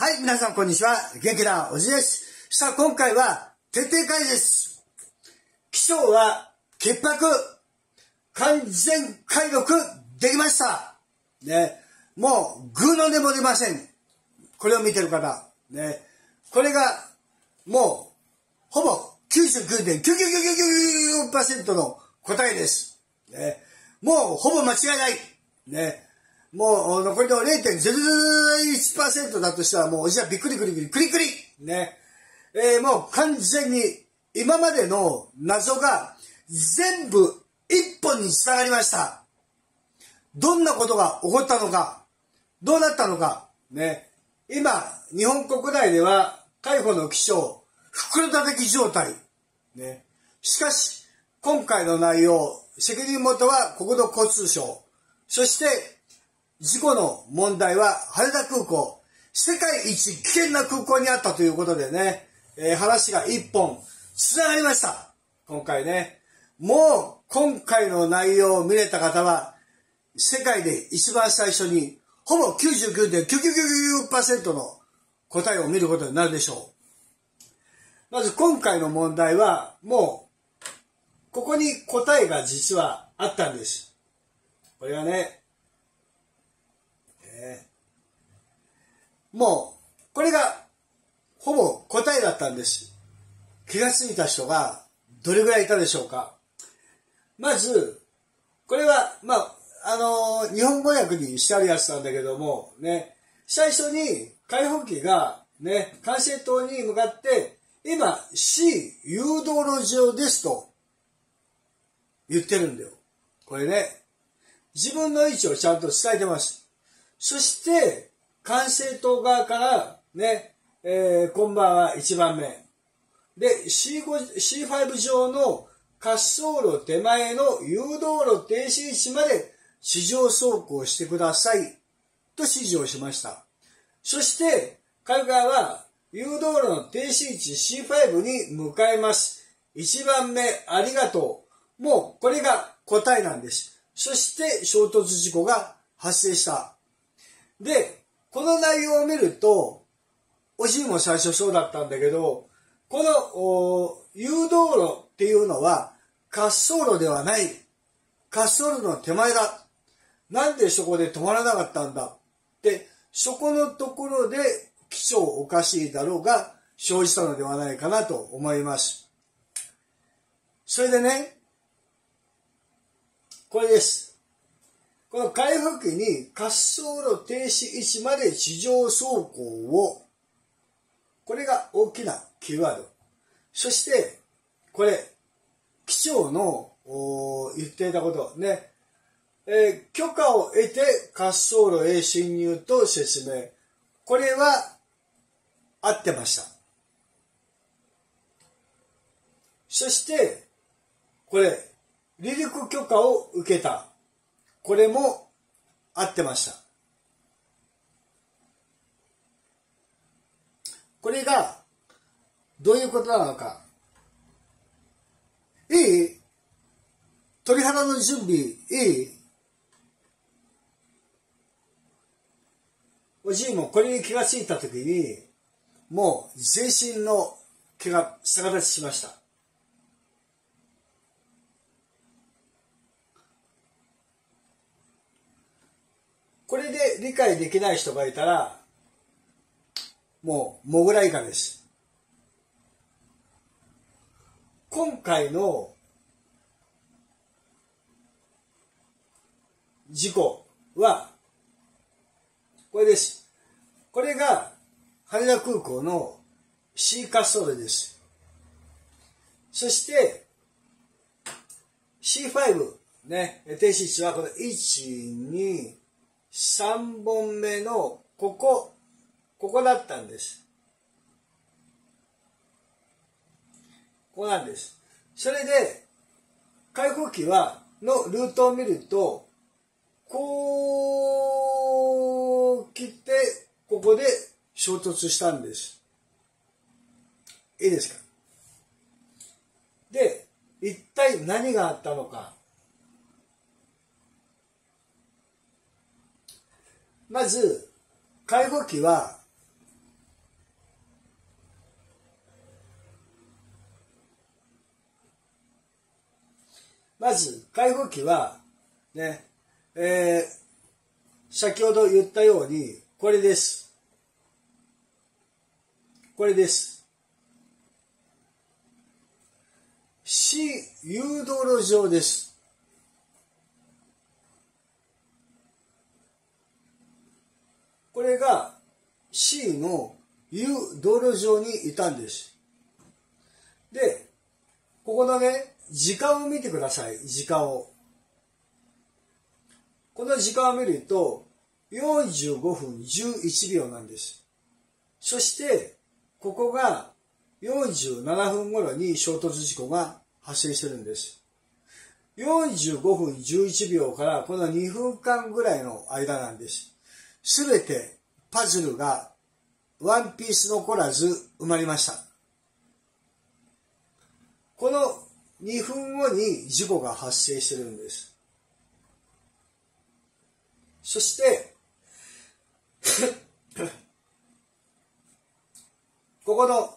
はい、皆さんこんにちは。元気なおじです。さあ、今回は徹底解説。起床は潔白、完全解読できました。ね、もうグーの音も出ません。これを見てる方。ね、これがもうほぼ 99.99999% の答えです。ね、もうほぼ間違いない。ね、もう残りの 0.001% だとしたらもうおじはびっくりくりくりくりくりね。もう完全に今までの謎が全部一本に繋がりました。どんなことが起こったのか、どうなったのか、ね。今、日本国内では海保の起床、袋叩き状態。ね。しかし、今回の内容、責任元は国土交通省。そして、事故の問題は羽田空港、世界一危険な空港にあったということでね、話が一本繋がりました。今回ね。もう今回の内容を見れた方は、世界で一番最初に、ほぼ 99.999% の答えを見ることになるでしょう。まず今回の問題は、もう、ここに答えが実はあったんです。これはね、もう、これが、ほぼ答えだったんです。気がついた人が、どれぐらいいたでしょうか。まず、これは、まあ、日本語訳にしてあるやつなんだけども、ね、最初に、解放機が、ね、管制塔に向かって、今、C 誘導路上ですと、言ってるんだよ。これね、自分の位置をちゃんと伝えてます。そして、管制塔側から、ね、こんばんは1番目。で、C5 上の滑走路手前の誘導路停止位置まで地上走行してください。と指示をしました。そして、海側は誘導路の停止位置 C5 に向かいます。1番目、ありがとう。もう、これが答えなんです。そして、衝突事故が発生した。で、この内容を見ると、おじいも最初そうだったんだけど、この誘導路っていうのは滑走路ではない。滑走路の手前だ。なんでそこで止まらなかったんだ。で、そこのところで機長おかしいだろうが生じたのではないかなと思います。それでね、これです。この海保機に滑走路停止位置まで地上走行を。これが大きなキーワード。そして、これ、機長の言っていたことね、許可を得て滑走路へ進入と説明。これは合ってました。そして、これ、離陸許可を受けた。これも合ってました。これがどういうことなのか。いい？鳥肌の準備いい？おじいもこれに気がついたときに、もう全身の毛が逆立ちしました。これで理解できない人がいたら、もう、モグライカです。今回の事故は、これです。これが羽田空港の C 滑走路です。そして、C5、ね、停止位置はこの1、2、3本目のここだったんです。ここなんです。それで、解放機は、のルートを見ると、こう、切って、ここで衝突したんです。いいですか？で、一体何があったのか。まず、解放機は、まず開放期はね、先ほど言ったようにこれです。これです。市誘導路上です。これが C の誘導路上にいたんです。でここのね時間を見てください。時間を、この時間を見ると45分11秒なんです。そしてここが47分頃に衝突事故が発生してるんです。45分11秒からこの2分間ぐらいの間なんです。すべてパズルがワンピース残らず埋まりました。この2分後に事故が発生してるんです。そしてここの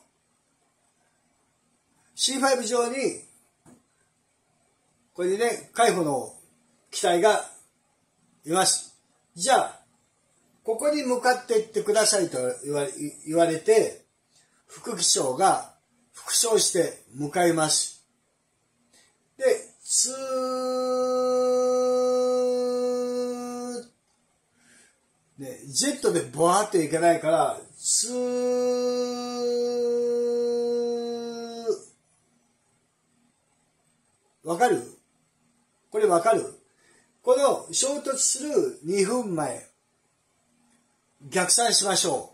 C5 上にこれでね海保の機体がいます。じゃあここに向かっていってくださいと言われて、副機長が復唱して向かいます。で、ツー、ね、ジェットでボワーっていけないから、ツー、わかる？これわかる？この衝突する2分前。逆算しましょ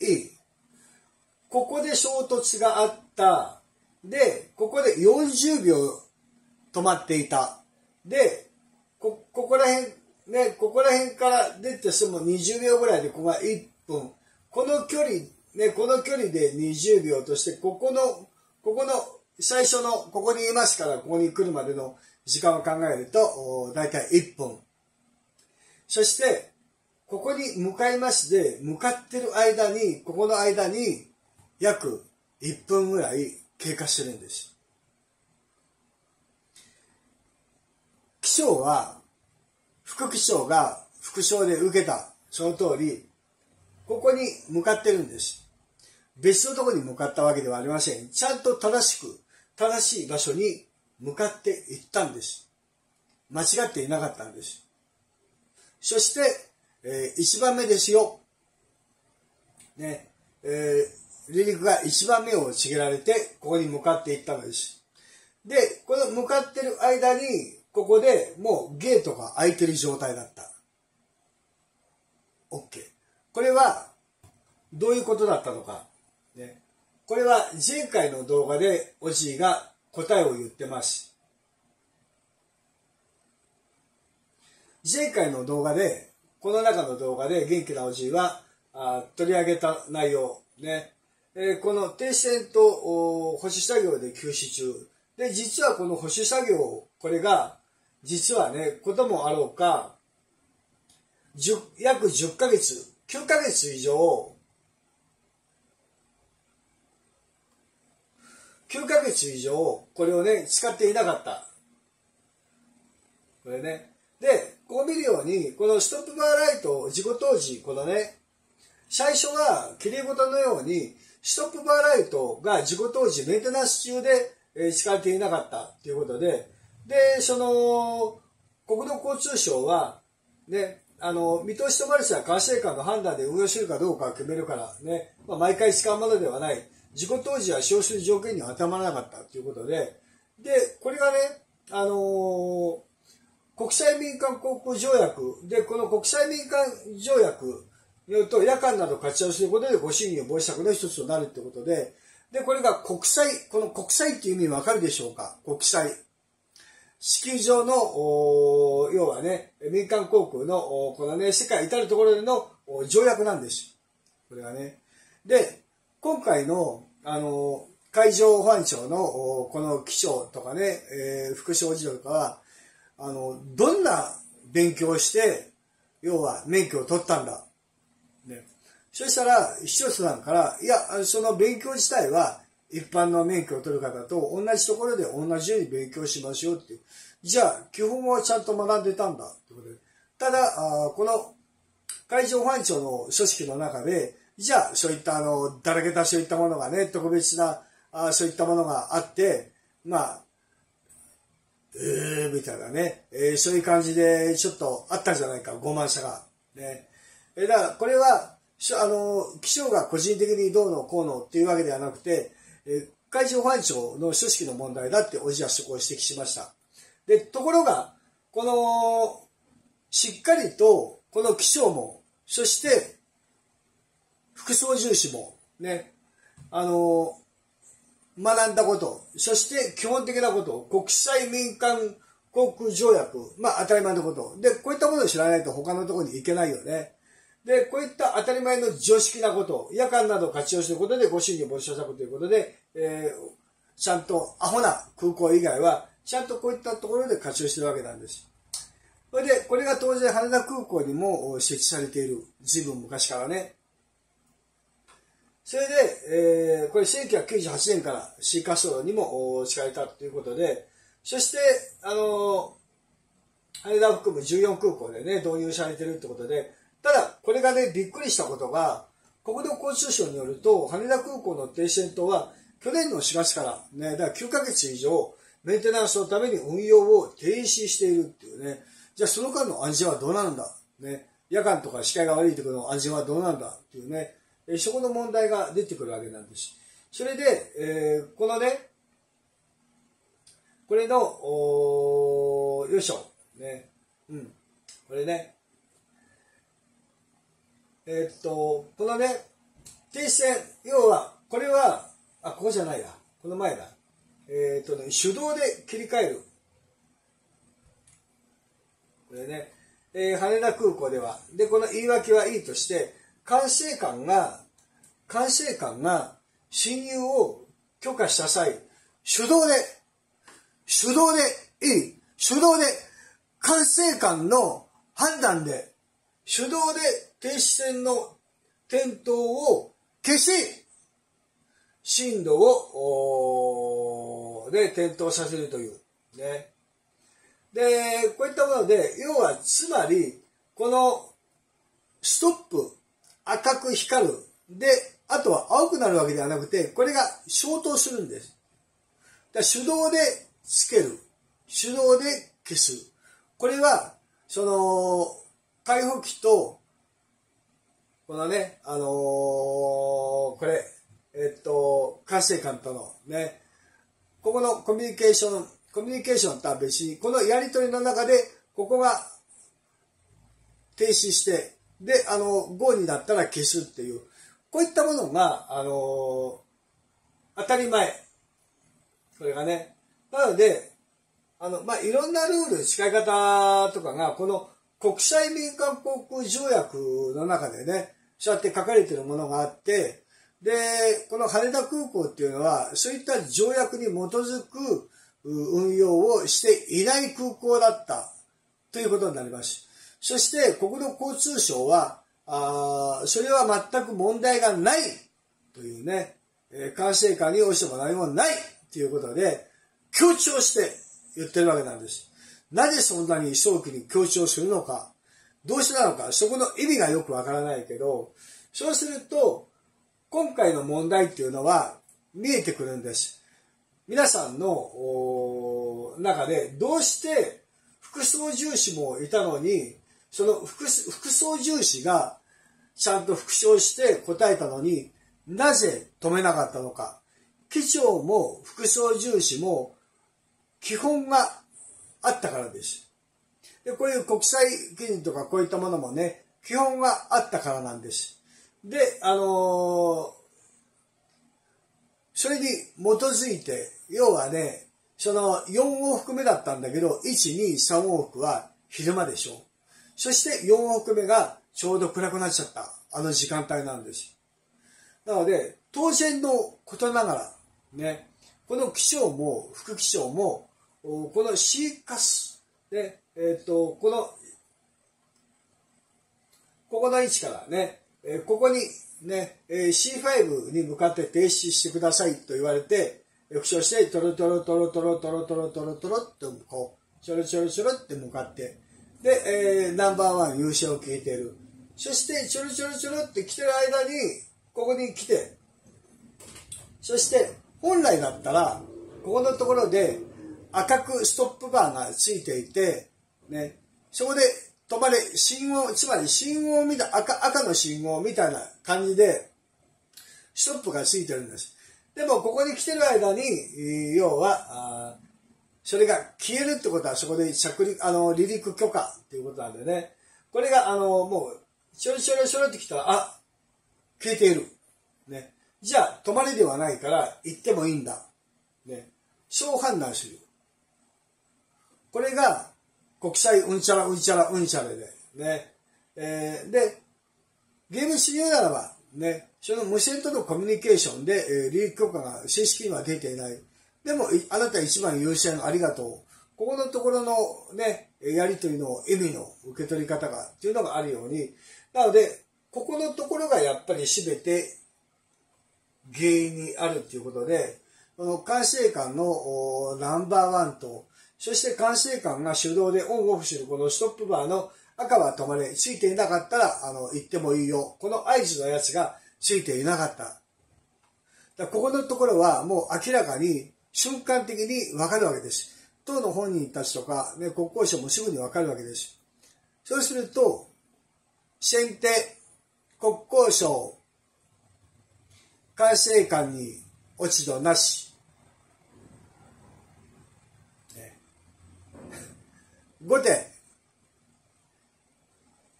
う。いい。ここで衝突があった。で、ここで40秒止まっていた。で、ここら辺から出てすぐ20秒ぐらいで、ここが1分。この距離、ね、この距離で20秒として、ここの、最初の、ここにいますから、ここに来るまでの時間を考えると、だいたい1分。そして、ここに向かいますで、向かってる間に、ここの間に約1分ぐらい経過してるんです。機長は、副機長が副将で受けた、その通り、ここに向かってるんです。別のところに向かったわけではありません。ちゃんと正しい場所に向かっていったんです。間違っていなかったんです。そして、1番目ですよ、ね、離陸が1番目をちぎられてここに向かっていったのです。でこの向かってる間にここでもうゲートが開いてる状態だった。 OK。 これはどういうことだったのか、ね、これは前回の動画でおじいが答えを言ってます。前回の動画でこの中の動画で元気なおじいは取り上げた内容、ね、この停止線と保守作業で休止中で、実はこの保守作業、これが実はねこともあろうか約10ヶ月9ヶ月以上9ヶ月以上これをね使っていなかった。これねで、こう見るように、このストップバーライト、事故当時、このね、最初は綺麗事のように、ストップバーライトが事故当時、メンテナンス中で使っていなかったということで、で、その、国土交通省は、ね、見通し止まり車や管制官の判断で運用するかどうかを決めるから、ね、まあ、毎回使うものではない、事故当時は使用する条件には当てはまらなかったということで、で、これがね、国際民間航空条約で、この国際民間条約によると夜間など活用することでご侵入防止策の一つとなるということで、でこれが国際、この国際っていう意味わかるでしょうか。国際地球上の要はね民間航空のこのね世界至るところでの条約なんです。これはねで今回の海上保安庁のこの機長とかね、副将次郎とかはどんな勉強をして要は免許を取ったんだ、ね、そしたら市長室なんから、いやその勉強自体は一般の免許を取る方と同じところで同じように勉強しましょうっていうじゃあ基本はちゃんと学んでたんだということで、ただこの海上保安庁の書式の中で、じゃあそういっただらけたそういったものがね、特別なそういったものがあって、まあみたいなね、そういう感じでちょっとあったんじゃないか、傲慢さがね。だからこれは気象が個人的にどうのこうのっていうわけではなくて、海上保安庁の組織の問題だっておじはそこを指摘しました。で、ところがこのしっかりとこの気象もそして副操縦士もね、学んだこと、そして基本的なこと、国際民間航空条約、まあ当たり前のこと。で、こういったことを知らないと他のところに行けないよね。で、こういった当たり前の常識なこと、夜間などを活用することでご主義防止策ということで、ちゃんとアホな空港以外は、ちゃんとこういったところで活用しているわけなんです。それで、これが当然羽田空港にも設置されている。随分昔からね。それで、これ1998年からシー滑走路にも使えたということで、そして、羽田を含む14空港でね、導入されているということで、ただ、これがね、びっくりしたことが、国土交通省によると、羽田空港の停止線灯は、去年の4月からね、だから9ヶ月以上、メンテナンスのために運用を停止しているっていうね、じゃあその間の安全はどうなんだ、ね、夜間とか視界が悪いところの安全はどうなんだっていうね、そこの問題が出てくるわけなんです。それで、このね、これの、よいしょ、ね、うん、これね、このね、停止線、要は、これは、あ、ここじゃないや、この前だ、ね、手動で切り替える。これね、羽田空港では、で、この言い訳はいいとして、管制官が進入を許可した際、手動で管制官の判断で、手動で停止線の点灯を消し、進路を、点灯させるという。ね。で、こういったもので、要は、つまり、この、ストップ、赤く光る。で、あとは青くなるわけではなくて、これが消灯するんです。だから手動でつける。手動で消す。これは、解放機と、このね、これ、管制官とのね、ここのコミュニケーションとは別に、このやりとりの中で、ここが停止して、で、5になったら消すっていう。こういったものが、当たり前。これがね。なので、いろんなルール、使い方とかが、この国際民間航空条約の中でね、そうやって書かれているものがあって、で、この羽田空港っていうのは、そういった条約に基づく運用をしていない空港だったということになります。そして国土交通省はそれは全く問題がないというね、管制官に応じても何もないということで強調して言ってるわけなんです。なぜそんなに早期に強調するのか、どうしてなのか、そこの意味がよくわからないけど、そうすると今回の問題っていうのは見えてくるんです。皆さんの中でどうして副操縦士もいたのに、その副操縦士がちゃんと復唱して答えたのになぜ止めなかったのか。機長も副操縦士も基本があったからです。で、こういう国際基準とかこういったものもね、基本があったからなんです。で、それに基づいて、要はね、その4往復目だったんだけど、1、2、3往復は昼間でしょ。そして4往復目がちょうど暗くなっちゃった、時間帯なんです。なので、当然のことながら、ね、この機長も副機長も、このシーカス、ね、ここの位置からね、ここにね、C5 に向かって停止してくださいと言われて、復唱して、トロトロトロトロトロトロトロトロってこう、ちょろちょろちょろって向かって、で、ナンバーワン優勝を聞いてる。そして、ちょろちょろちょろって来てる間に、ここに来て、そして、本来だったら、ここのところで赤くストップバーがついていて、ね、そこで止まれ、信号、つまり信号を見た、赤の信号みたいな感じで、ストップがついてるんです。でも、ここに来てる間に、要は、それが消えるってことは、そこで離陸許可っていうことなんでね。これが、もう、ちょろちょろちょろってきたら、あ、消えている。ね。じゃあ、止まりではないから、行ってもいいんだ。ね。そう判断する。これが、国際うんちゃらうんちゃらうんちゃらで、ね。で、ゲームしようならば、ね、その無線とのコミュニケーションで、離陸許可が正式には出ていない。でも、あなた一番優秀のありがとう。ここのところのね、やりというのを意味の受け取り方が、というのがあるように。なので、ここのところがやっぱり全て原因にあるということで、この管制官のナンバーワンと、そして管制官が手動でオンオフするこのストップバーの赤は止まれ、ついていなかったら、行ってもいいよ。この合図のやつがついていなかった。だからここのところはもう明らかに瞬間的にわかるわけです。党の本人たちとか、ね、国交省もすぐにわかるわけです。そうすると、先手、国交省、管制官に落ち度なし。ね、後手、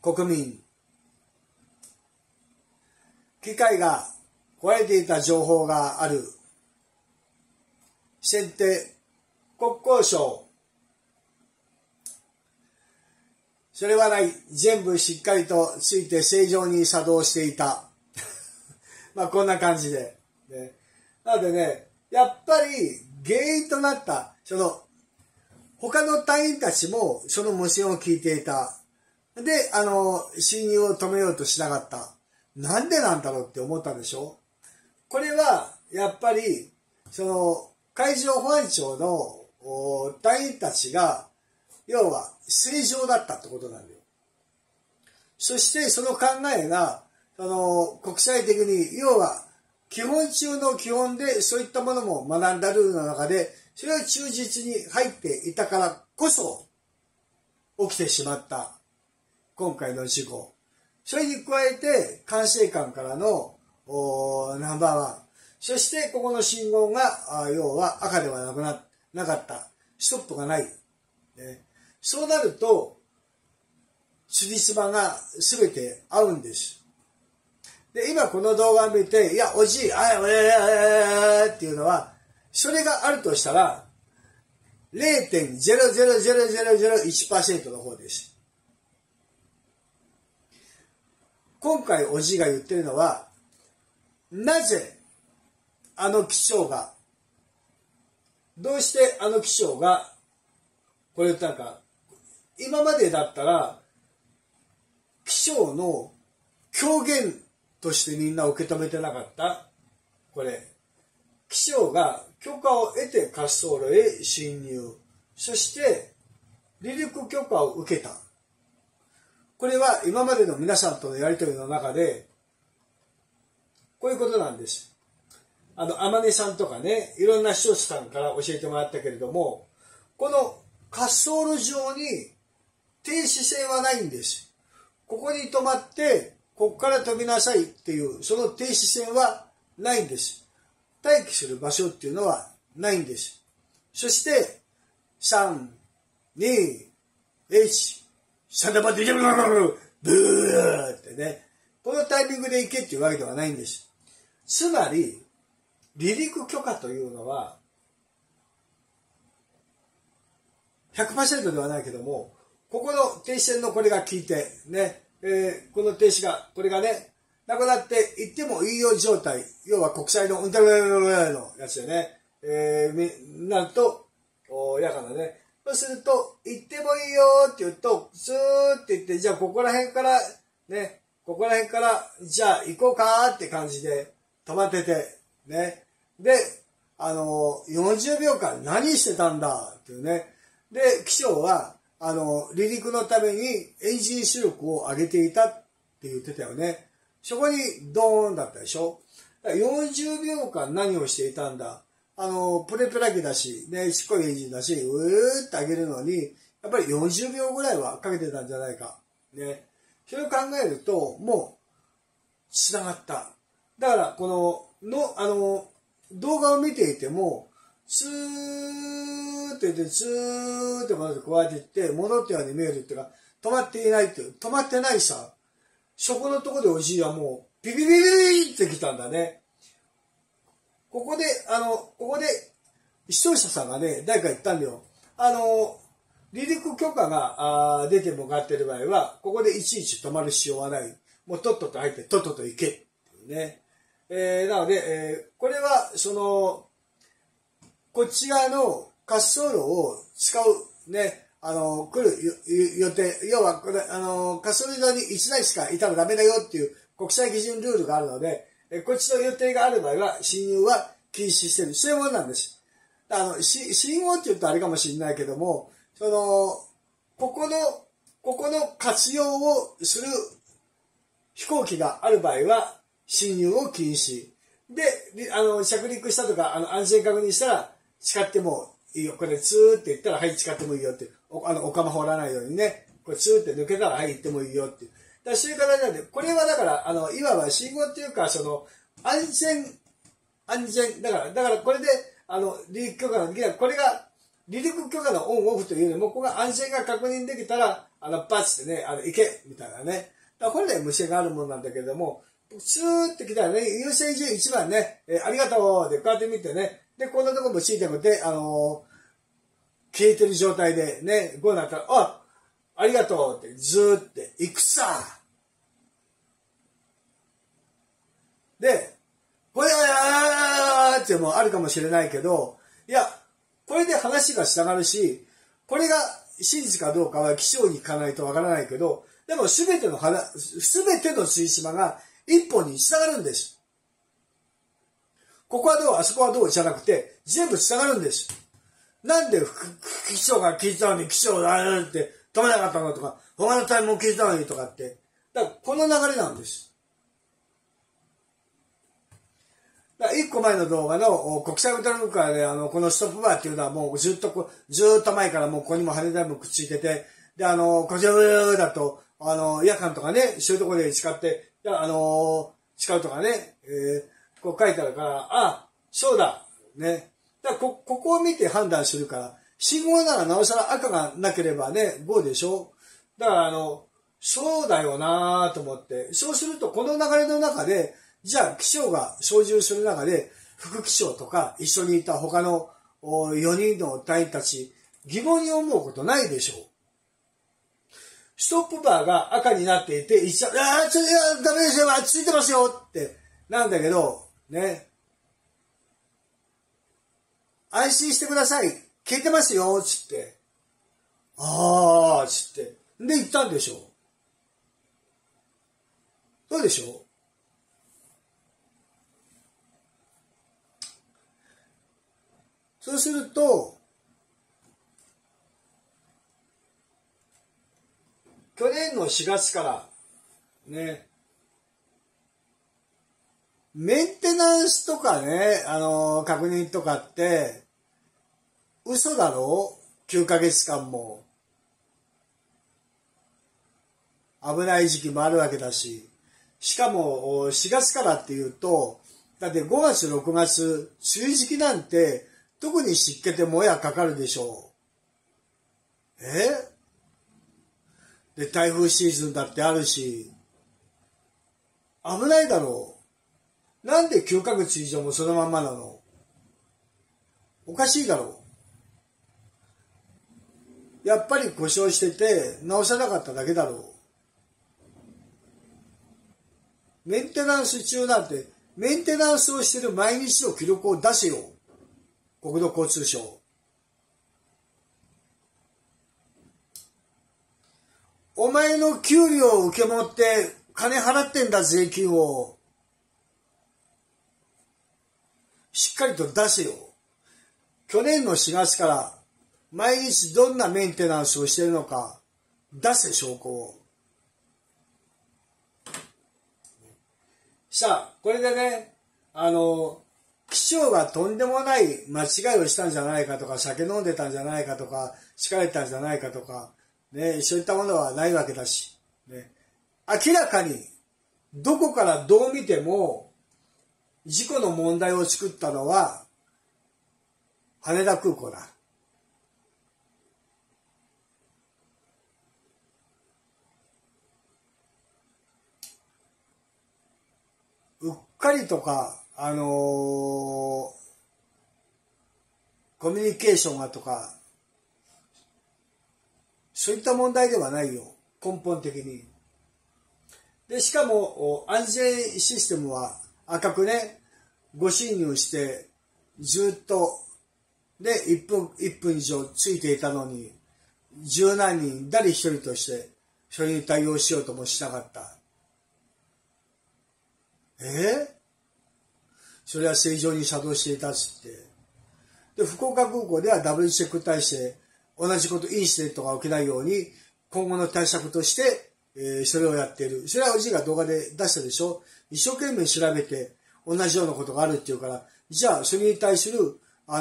国民。機械が壊れていた情報がある。先手、国交省。それはない。全部しっかりとついて正常に作動していた。まあこんな感じで、ね。なのでね、やっぱり原因となった、その、他の隊員たちもその無線を聞いていた。で、侵入を止めようとしなかった。なんでなんだろうって思ったでしょ？これは、やっぱり、その、海上保安庁の隊員たちが、要は正常だったってことなんだよ。そしてその考えが、国際的に、要は基本中の基本でそういったものも学んだルールの中で、それは忠実に入っていたからこそ起きてしまった、今回の事故。それに加えて、管制官からのナンバーワン。そして、ここの信号が、要は赤ではなかった。ストップがない。ね、そうなると、つじつまが全て合うんです。で、今この動画を見て、いや、おじい、あい、っていうのは、それがあるとしたら、0.00001% の方です。今回おじいが言ってるのは、なぜ、どうしてあの機長が、これなんか、今までだったら、機長の狂言としてみんな受け止めてなかったこれ。機長が許可を得て滑走路へ侵入。そして、離陸許可を受けた。これは今までの皆さんとのやりとりの中で、こういうことなんです。天音さんとかね、いろんな視聴者さんから教えてもらったけれども、この滑走路上に停止線はないんです。ここに止まって、ここから飛びなさいっていう、その停止線はないんです。待機する場所っていうのはないんです。そして、3、2、1、シャダバディジャブラブーってね、このタイミングで行けっていうわけではないんです。つまり、離陸許可というのは 100% ではないけども、ここの停止線のこれが効いて、ね、この停止が、これがね、なくなって行ってもいいよ状態、要は国際のうんたらのやつでね、なると、やからね、そうすると、行ってもいいよって言うと、スーって言って、じゃあここら辺から、ね、ここら辺から、じゃあ行こうかーって感じで止まってて、ね。で、40秒間何してたんだっていうね。で、気象は離陸のためにエンジン出力を上げていたって言ってたよね。そこにドーンだったでしょ。40秒間何をしていたんだ。プレプラ機だし、ね、しっこいエンジンだし、うーって上げるのに、やっぱり40秒ぐらいはかけてたんじゃないか。ね。それを考えると、もう、つながった。だから、動画を見ていても、スーって言って、スーって戻って、こうやって言って、戻ったように見えるっていうか、止まっていないっていう、止まってないさ。そこのところでおじいはもう、ビビビビってきたんだね。ここで、視聴者さんがね、誰か言ったんだよ。離陸許可が出てもらってる場合は、ここでいちいち止まる必要はない。もうとっとと入って、とっとと行けっていうね。なので、これは、こっち側の滑走路を使う、ね、来る予定、要は、滑走路上に1台しかいたらダメだよっていう国際基準ルールがあるので、こっちの予定がある場合は、進入は禁止してる。そういうものなんです。信号って言うとあれかもしれないけども、ここの活用をする飛行機がある場合は、進入を禁止。で、着陸したとか、安全確認したら、誓ってもいいよ。これ、ツーって言ったら、はい、誓ってもいいよって。お釜掘らないようにね。これ、ツーって抜けたら、はい、行ってもいいよって。だそういう形なんで、これはだから、いわば信号っていうか、安全、だからこれで、離陸許可の時は、これが、離陸許可のオンオフというよりも、ここが安全が確認できたら、バチってね、行けみたいなね。だからこれで無線があるものなんだけれども、スーって来たらね、優先順位1番ね、ありがとうで、こうやって見てね、で、こんなとこもついてもって、消えてる状態でね、5になったら、ありがとうって、ずーって、行くさで、これはやーってもあるかもしれないけど、いや、これで話が繋がるし、これが真実かどうかは気象に行かないとわからないけど、でもすべての水島が一本に繋がるんです。ここはどう、あそこはどうじゃなくて、全部繋がるんです。なんで気象が聞いたのに気象があるって、止めなかったのとか、他のタイムも聞いたのにとかって。だから、この流れなんです。だから、一個前の動画の国際ウルトラムからね、このストップバーっていうのはもうずっと前からもうここにも羽田もくっついてて、で、こちらだと、夜間とかね、そういうところで使って、使うとかね、こう書いてあるから、そうだ、ね。だからここを見て判断するから、信号ならなおさら赤がなければね、5でしょ。だからそうだよなぁと思って。そうすると、この流れの中で、じゃあ気象が操縦する中で、副気象とか一緒にいた他の4人の隊員たち、疑問に思うことないでしょう。ストップバーが赤になっていて、一緒、ダメですよ、ついてますよって、なんだけど、ね。安心してください。消えてますよっつって。つって。で、行ったんでしょう。どうでしょう。そうすると、去年の4月から、ね、メンテナンスとかね、確認とかって、嘘だろ ?9 ヶ月間も。危ない時期もあるわけだし。しかも、4月からっていうと、だって5月、6月、梅雨時期なんて、特に湿気てもやかかるでしょう。で、台風シーズンだってあるし、危ないだろう。なんで9ヶ月以上もそのまんまなの？おかしいだろう。やっぱり故障してて直せなかっただけだろう。メンテナンス中なんて、メンテナンスをしてる毎日の記録を出せよ。国土交通省。お前の給料を受け持って金払ってんだ税金を。しっかりと出せよ。去年の4月から、毎日どんなメンテナンスをしているのか出せ、証拠を。さあ、これでね、機長がとんでもない間違いをしたんじゃないかとか、酒飲んでたんじゃないかとか、疲れたんじゃないかとか、ね、そういったものはないわけだし、ね、明らかにどこからどう見ても事故の問題を作ったのは羽田空港だ。うっかりとかコミュニケーションがとか、そういった問題ではないよ、根本的に。で、しかも安全システムは赤くね、ご侵入してずっとで1分以上ついていたのに、十何人誰一人としてそれに対応しようともしなかった。それは正常に作動していたっつって。で、福岡空港ではダブルチェック体制、同じこと、インシデントが起きないように、今後の対策として、それをやっている。それはおじいが動画で出したでしょ。一生懸命調べて、同じようなことがあるっていうから、じゃあ、それに対する、原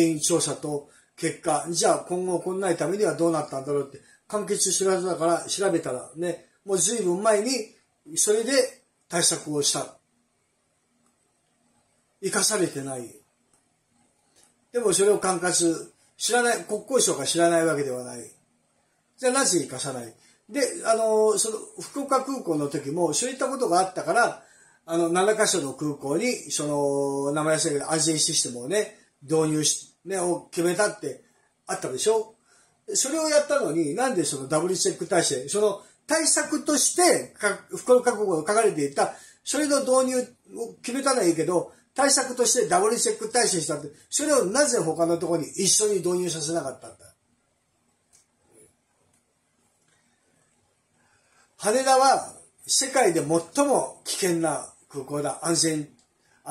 因調査と結果、じゃあ、今後起こんないためにはどうなったんだろうって、完結するはずだから、調べたらね、もう随分前に、それで対策をした。生かされてない。でもそれを管轄、知らない、国交省が知らないわけではない。じゃあなぜ生かさない？で、その、福岡空港の時も、そういったことがあったから、7カ所の空港に、名前忘れたけど、安全システムをね、導入し、ね、を決めたってあったでしょ？それをやったのに、なんでそのダブルチェック体制、その対策として、福岡空港に書かれていた、それの導入を決めたのはいいけど、対策としてダブルチェック体制したって、それをなぜ他のところに一緒に導入させなかったんだ。羽田は世界で最も危険な空港だ。安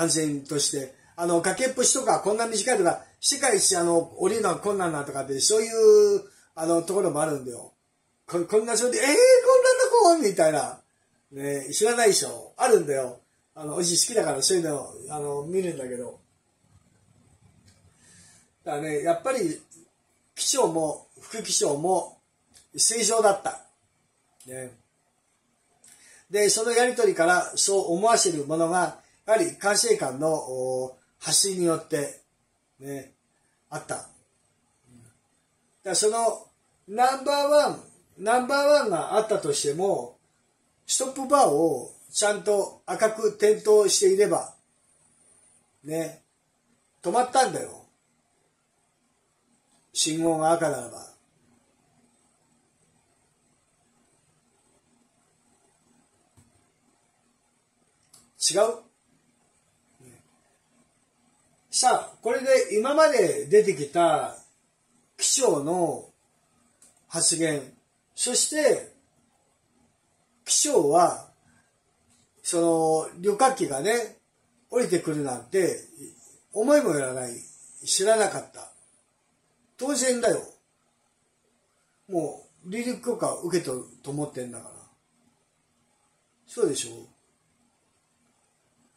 全として。崖っぷちとかこんな短いとか、世界一降りるのは困難なとかって、そういう、ところもあるんだよ。こんな人で、こんなとこみたいな。ね、知らないでしょ。あるんだよ。おじい好きだからそういうのを、見るんだけど。だからね、やっぱり、機長も、副機長も、正常だった。ね。で、そのやりとりから、そう思わせるものが、やはり、管制官の発信によって、ね、あった。だからその、ナンバーワンがあったとしても、ストップバーを、ちゃんと赤く点灯していれば、ね、止まったんだよ。信号が赤ならば。違う？ね、さあ、これで今まで出てきた機長の発言、そして機長は、その旅客機がね、降りてくるなんて思いもよらない。知らなかった。当然だよ。もう離陸許可を受け取ると思ってんだから。そうでしょ。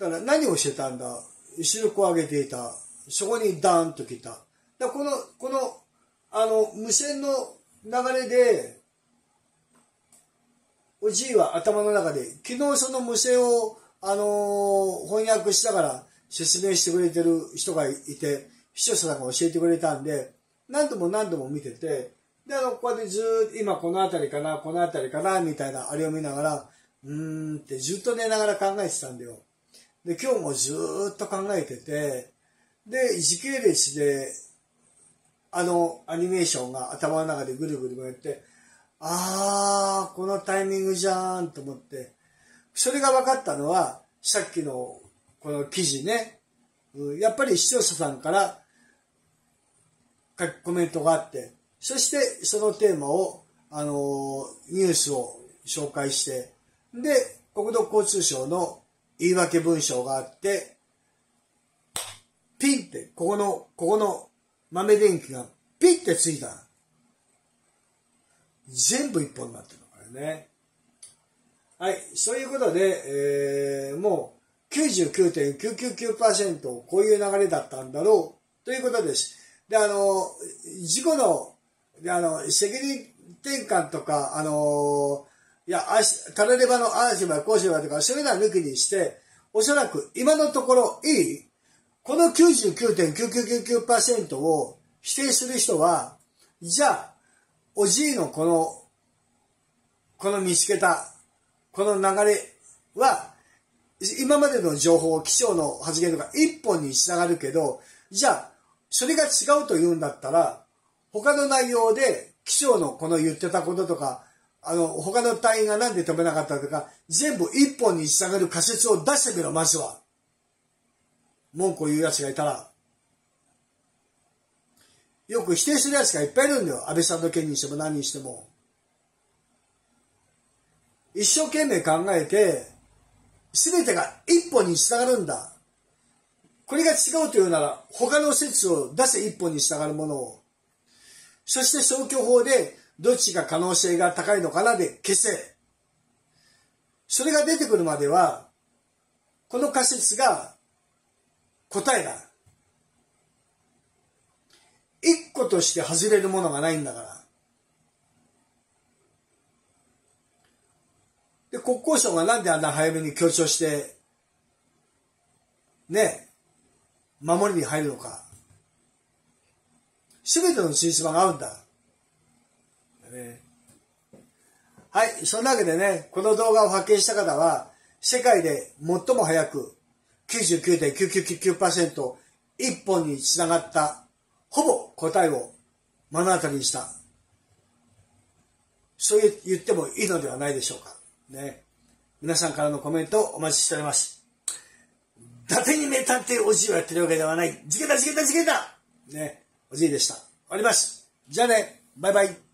だから何をしてたんだ？出力を上げていた。そこにダーンと来た。だからこの、無線の流れで、おじいは頭の中で、昨日その無線を、翻訳しながら説明してくれてる人がいて、視聴者さんが教えてくれたんで、何度も見てて、で、こうやってずーっと、今この辺りかな、みたいな、あれを見ながら、ってずっと寝ながら考えてたんだよ。で、今日もずーっと考えてて、で、時系列で、アニメーションが頭の中でぐるぐる回って、あー、このタイミングじゃーんと思って。それが分かったのは、さっきのこの記事ね。やっぱり視聴者さんから書きコメントがあって、そしてそのテーマを、ニュースを紹介して、で、国土交通省の言い訳文章があって、ピンって、ここの豆電気がピッてついた。全部一本になってるからね。はい、そういうことで、もう 99.999% こういう流れだったんだろうということです。で、事故の、責任転換とか、タラレバのああしばこうしばとか、それら抜きにして、おそらく今のところこの 99.9999% を否定する人は、じゃあ、おじいのこの見つけた、この流れは、今までの情報、気象の発言とか一本につながるけど、じゃあ、それが違うと言うんだったら、他の内容で気象のこの言ってたこととか、他の隊員がなんで止めなかったとか、全部一本につながる仮説を出してみろ、まずは。文句を言う奴がいたら。よく否定する奴がいっぱいいるんだよ。安倍さんの件にしても何にしても。一生懸命考えて、すべてが一本に従うんだ。これが違うというなら、他の説を出せ一本に従うものを。そして消去法で、どっちが可能性が高いのかなで消せ。それが出てくるまでは、この仮説が答えだ。一個として外れるものがないんだから。で、国交省がなんであんな早めに強調して、ね、守りに入るのか。すべてのつじつまが合うんだ。はい、そんなわけでね、この動画を発見した方は、世界で最も早く 99.9999% 一本につながった、ほぼ答えを目の当たりにした。そう言ってもいいのではないでしょうか。ね、皆さんからのコメントをお待ちしております。伊達に名探偵おじいをやってるわけではない。事件だ事件だ事件だね、おじいでした。終わります。じゃあね、バイバイ。